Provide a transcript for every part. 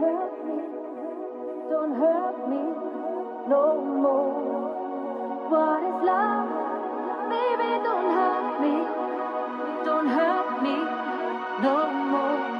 don't hurt me no more. What is love? Baby, don't hurt me no more.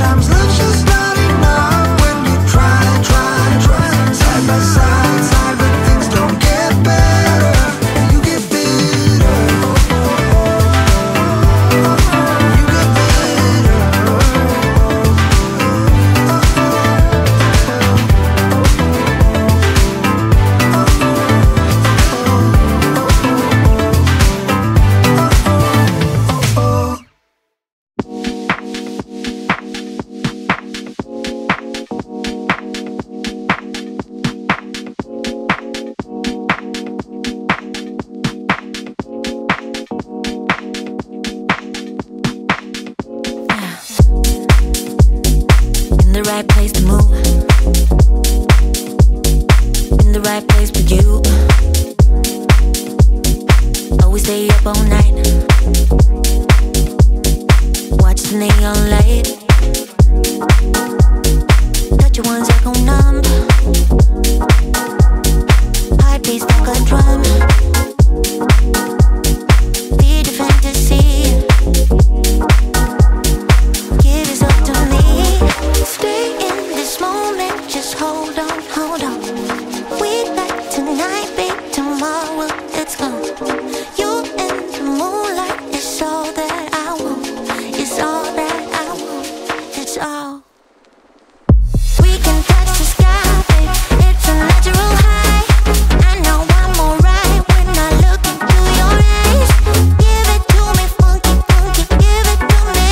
Sometimes love's just not enough when you try. hold on. We like tonight, babe, tomorrow, let's go. You in the moonlight, it's all that I want. It's all that I want, it's all. We can touch the sky, babe, it's a natural high. I know I'm alright when I look into your eyes. Give it to me, funky, funky, give it to me.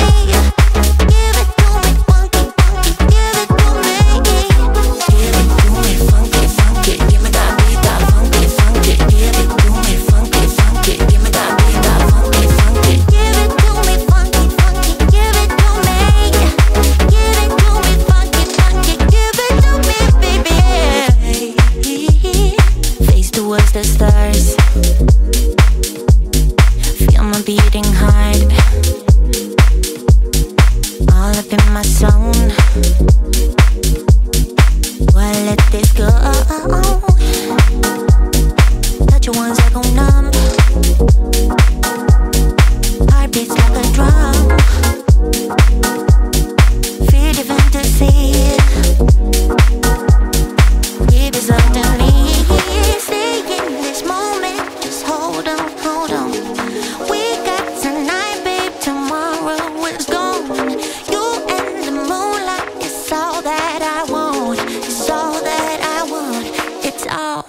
Give it to me, funky, funky, give it to me. Give it to me, funky, funky, give me that beat, that funky, funky. Give it to me, funky, funky, give me that beat, that funky, funky. Give it to me, funky, funky, give it to me. Give it to me, funky, funky, give it to me, baby. Face towards the stars, feel my beating heart, all up in my zone. Why let this go? Touch you once, I go numb. Heartbeats like a drum. Fear the fantasy. Deep is under me. Stay in this moment, just hold on. We got tonight, babe, tomorrow is gone. You and the moonlight, it's all that I want. It's all that I want, it's all.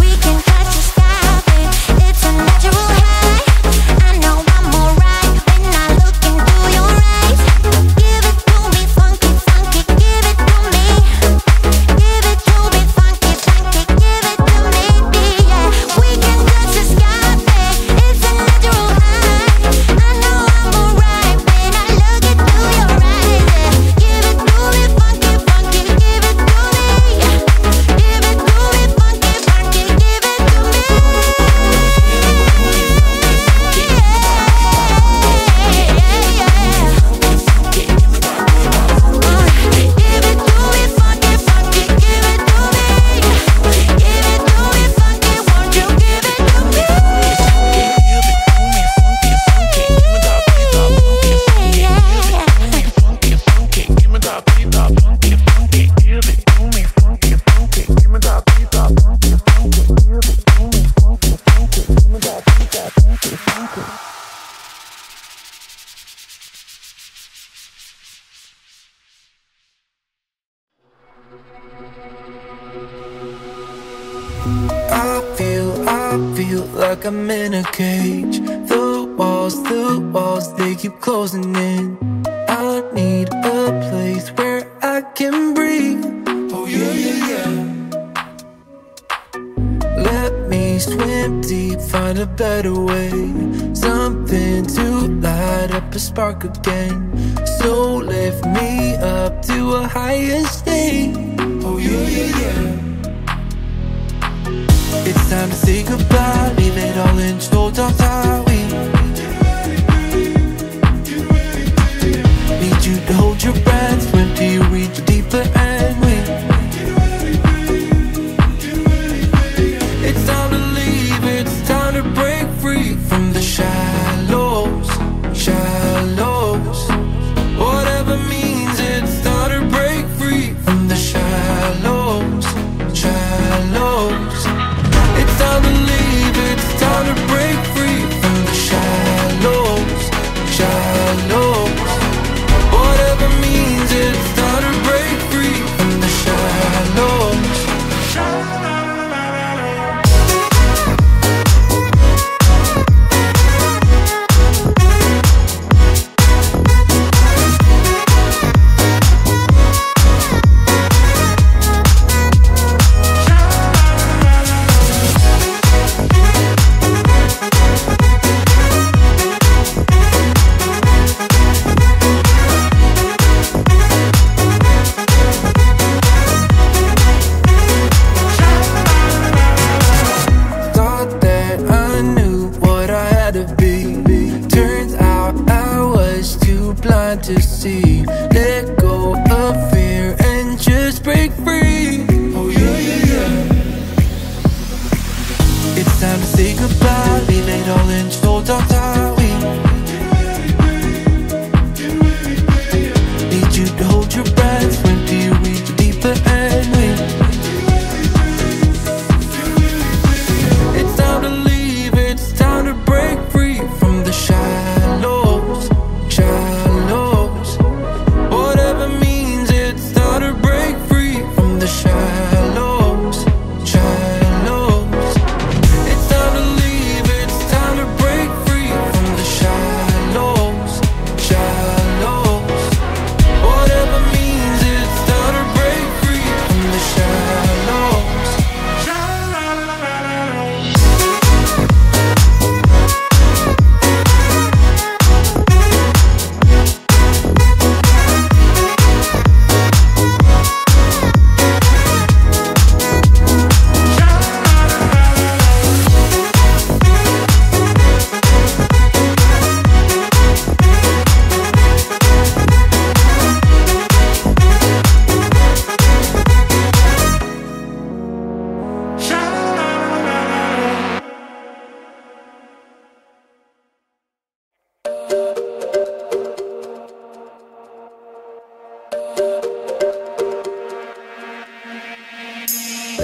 We can touch the sky, babe, it's a natural high. I know I'm alright when I look into your eyes. Give it to me, funky, funky, give it to me. Give it to me, funky, funky, give it to me, yeah. We can touch the sky, babe, it's a natural high. I know I'm alright when I look into your eyes. Give it to me, funky, funky, give it to me. Give it to me, funky, funky, give it to me. Yeah. Give it to me, funky, funky, give it to me. Give it to me, funky, won't you give it to me? Yeah. I feel like I'm in a cage. The walls, they keep closing in. I need a place where I can breathe. Oh yeah. Let me swim deep, find a better way. Something to light up a spark again. So lift me up to a higher state. Oh yeah. It's time to say goodbye, leave it all in total we. Need you to hold your breath, swim till you reach deeper and win. It's time to leave, it's time to break free from the shallows. Whatever means, it's time to break free from the shallows. It's time to leave, it's time to break free.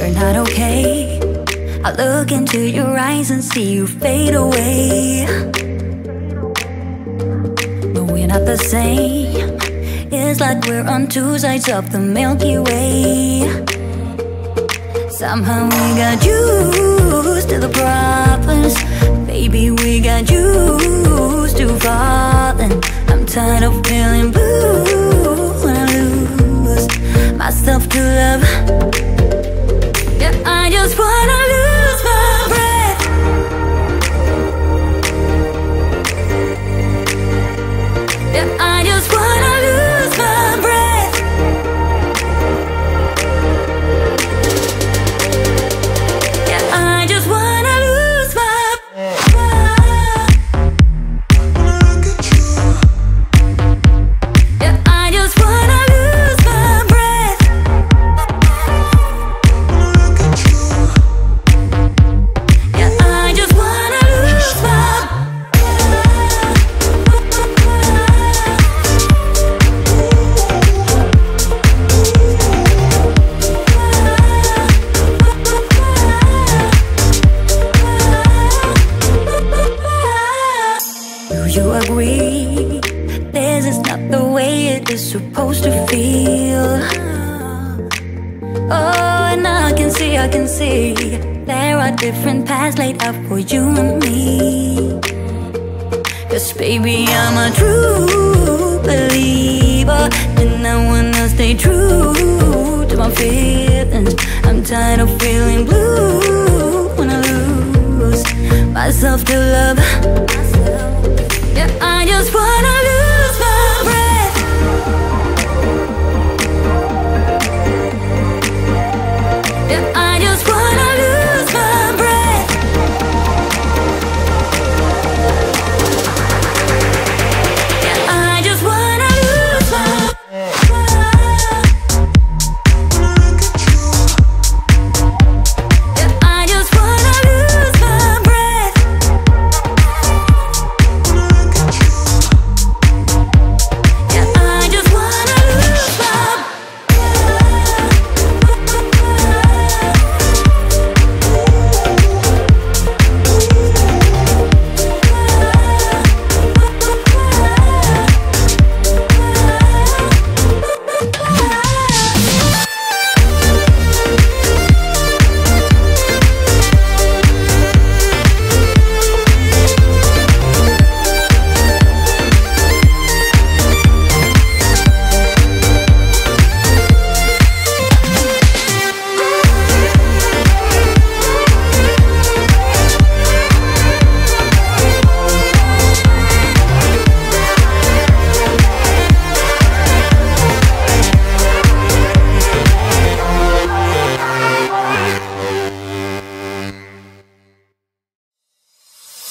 you're not okay. I look into your eyes and see you fade away. But we're not the same. It's like we're on two sides of the Milky Way. Somehow we got used to the problems. Baby, we got used to falling. I'm tired of feeling blue when I lose myself to love. Yeah, I just wanna lose my breath. Yeah, I just wanna lose my breath. Yeah, I just wanna lose my breath. Yeah, I just wanna lose my breath. Yeah, I just wanna lose my. You agree, this is not the way it is supposed to feel. Oh, and I can see there are different paths laid out for you and me. Cause baby, I'm a true believer, and I wanna stay true to my feelings. I'm tired of feeling blue when I lose myself to love. Yeah, I just wanna lose my breath. Yeah, I just wanna lose my breath. Yeah, I just wanna lose my breath. Yeah, I just wanna lose my breath.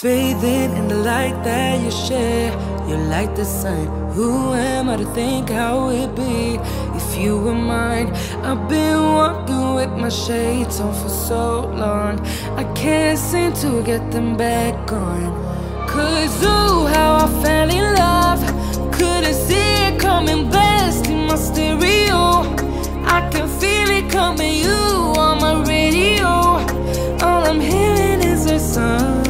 Bathing in the light that you share, you're like the sun. Who am I to think how it'd be if you were mine? I've been walking with my shades on for so long, I can't seem to get them back on. Cause ooh, how I fell in love, couldn't see it coming, blessed in my stereo. I can feel it coming, you on my radio. All I'm hearing is a song.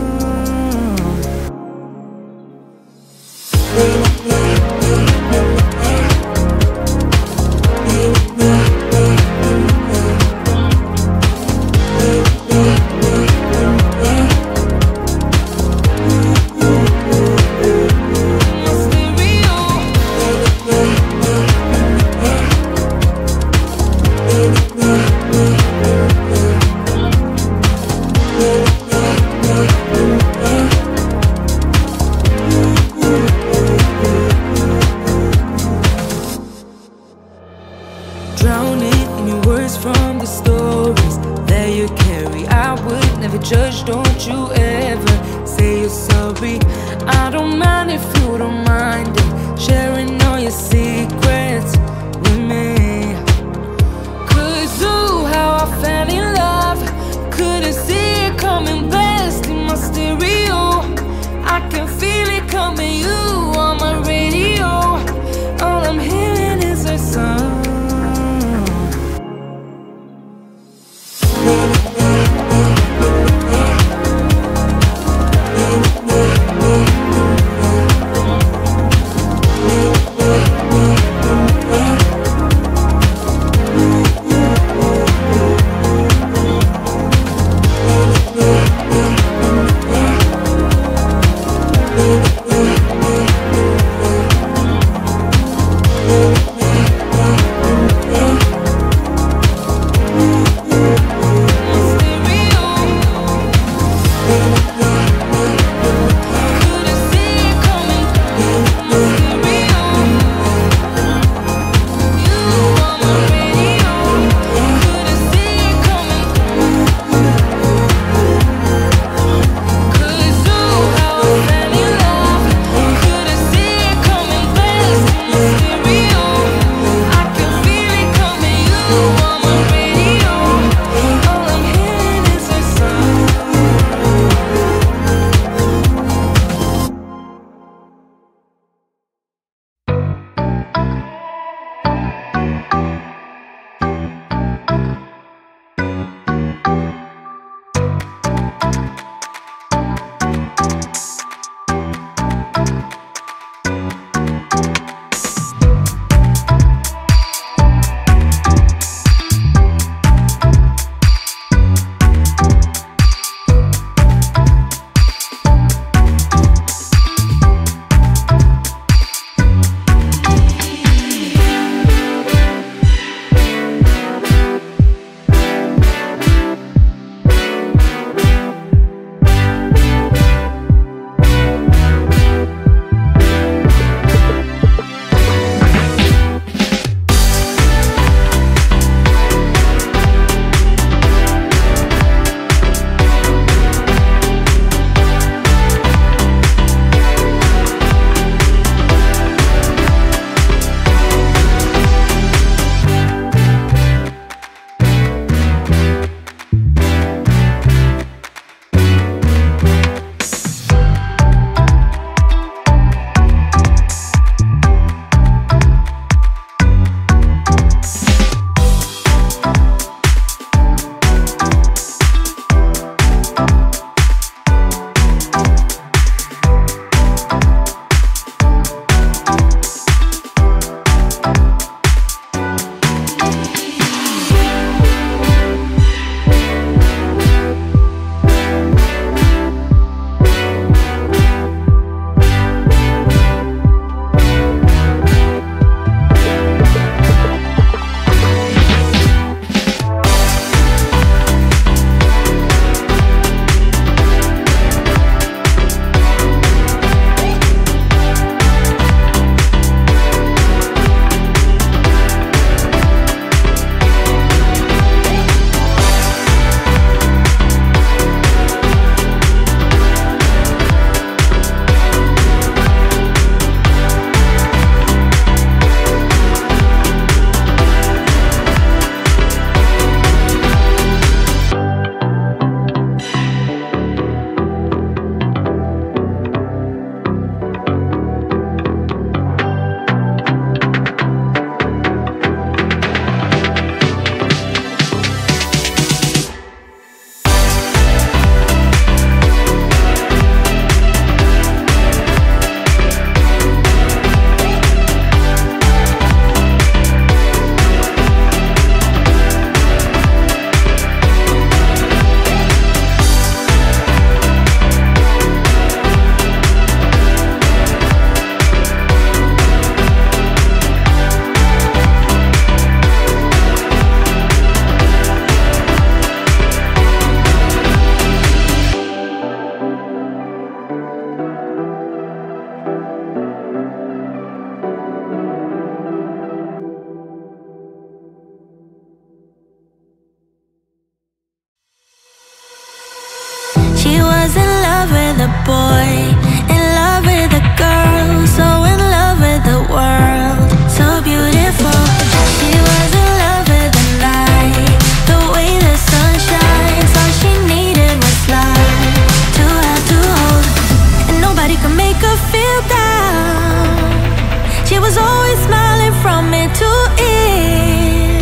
a boy, in love with a girl, so in love with the world, so beautiful. She was in love with the night, the way the sun shines, all she needed was love to have to hold, and nobody could make her feel down. She was always smiling from ear to ear,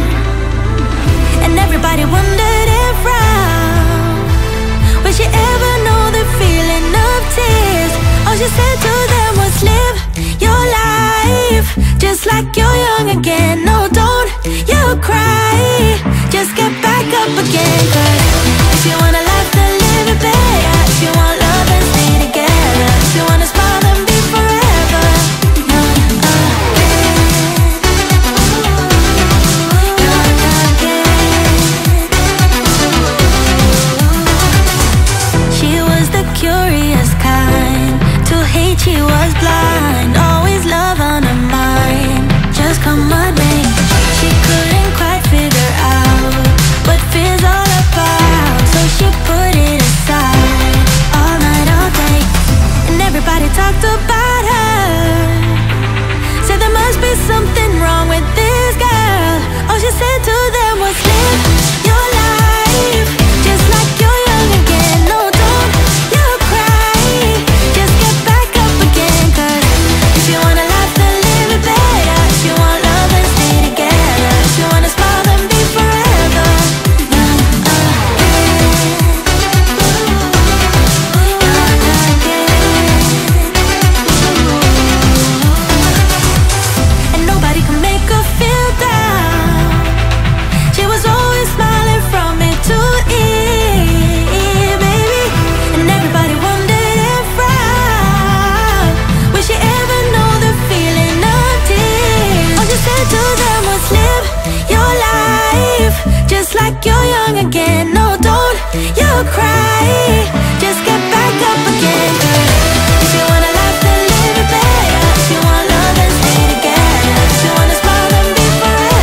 and everybody wondered around, would she ever know the feeling of tears? All she said to them was, live your life, just like you're young again. No, don't you cry, just get back up again. 'Cause she wanna life to live it better, she want love and stay together, she wanna smile and be forever. She was the curious kind, to hate she was blind, always love on her mind, just come my name. She couldn't quite figure out what fear's all about, so she put it aside, all night, all day. And everybody talked about her, said there must be something wrong with this girl. All she said to them was, live your life, just like you're young again. No, don't you cry, just get back up again. 'Cause if you want a life to live it better, if you want love and stay together, if you wanna smile and be forever. And nobody can make her feel down. She was always smiling from ear to ear, baby. And everybody wondered if would she ever know the feeling of tears? All she said to them was, live your life, just like you're young again. No, don't you cry, just get back up again. 'Cause if you want a life to live it better, if you want love and stay together, if you wanna smile and be forever.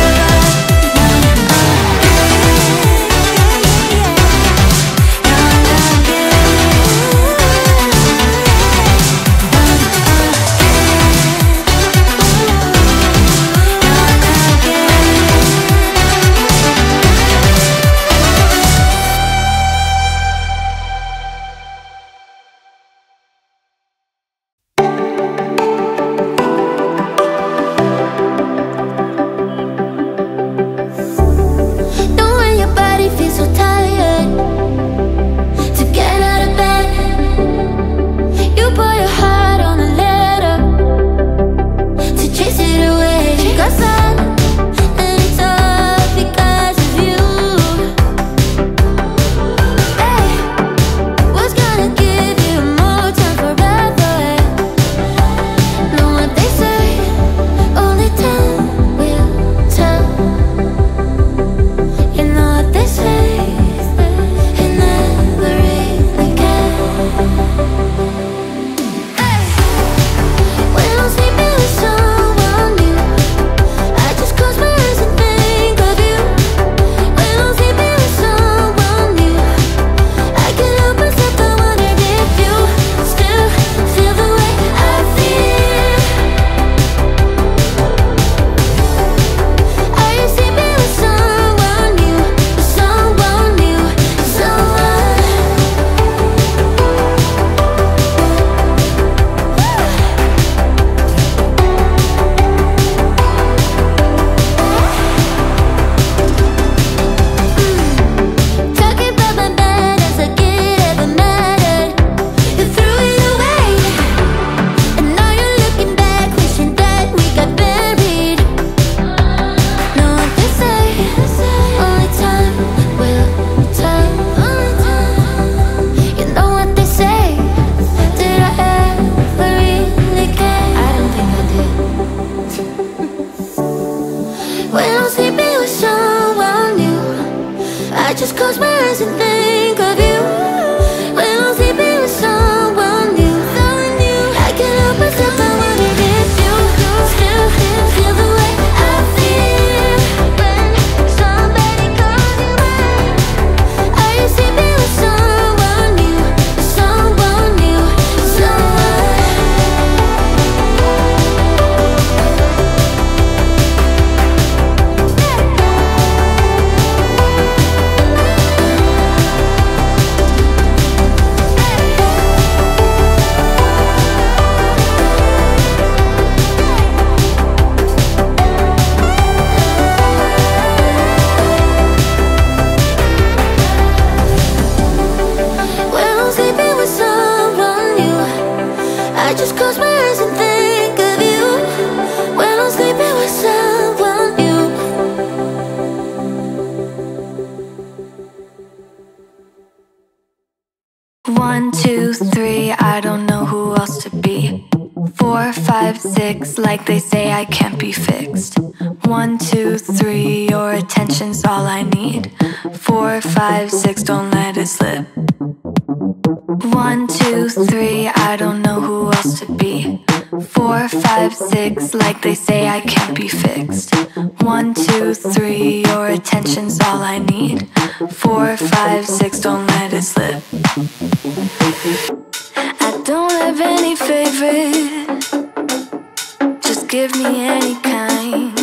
1, 2, 3, I don't know who else to be. 4, 5, 6, like they say I can't be fixed. 1, 2, 3, your attention's all I need. 4, 5, 6, don't let it slip. 1, 2, 3, I don't know who else to be. 4, 5, 6, like they say I can't be fixed. 1, 2, 3, your attention's all I need. 4, 5, 6, don't let it slip. I don't have any favorite, just give me any kind.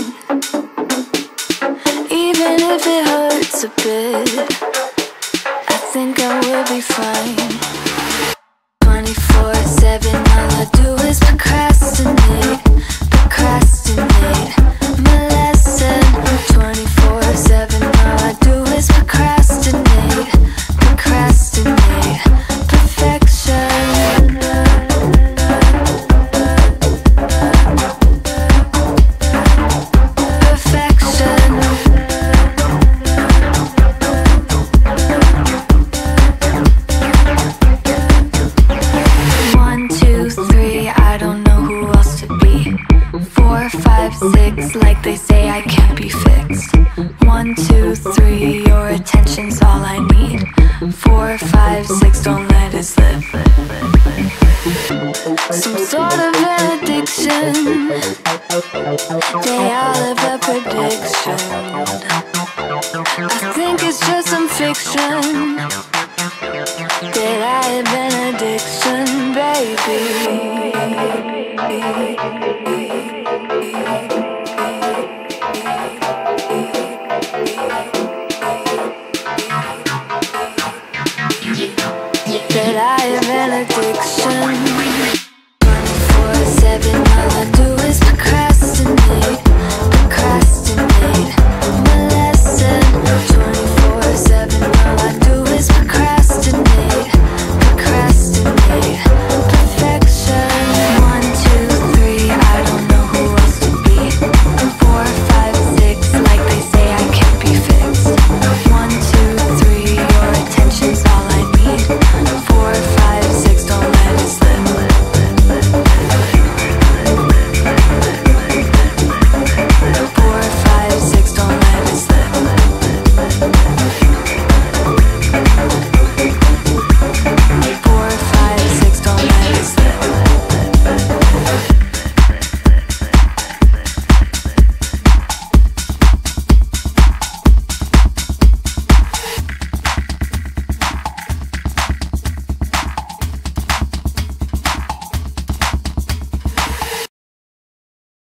Even if it hurts a bit, I think I will be fine. 24/7, all I do is procrastinate, procrastinate. My lesson. 24/7, all I do is procrastinate, procrastinate. Perfection. Like they say I can't be fixed. 1, 2, 3, your attention's all I need. 4, 5, 6, don't let it slip. Some sort of an addiction, they all have a prediction. I think it's just some fiction that I have an addiction, baby. That I have an addiction.